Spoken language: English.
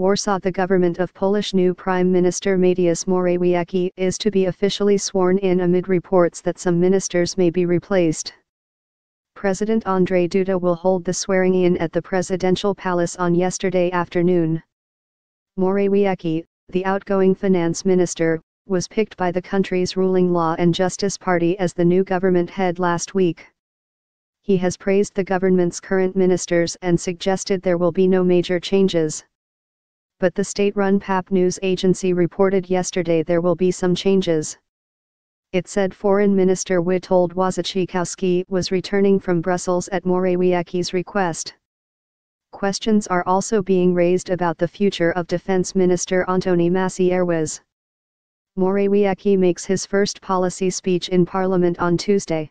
Warsaw. The government of Polish new Prime Minister Mateusz Morawiecki is to be officially sworn in amid reports that some ministers may be replaced. President Andrzej Duda will hold the swearing-in at the presidential palace on yesterday afternoon. Morawiecki, the outgoing finance minister, was picked by the country's ruling Law and Justice Party as the new government head last week. He has praised the government's current ministers and suggested there will be no major changes. But the state-run PAP News Agency reported yesterday there will be some changes. It said Foreign Minister Witold Wojciechowski was returning from Brussels at Morawiecki's request. Questions are also being raised about the future of Defense Minister Antony Maciarwiz. Morawiecki makes his first policy speech in Parliament on Tuesday.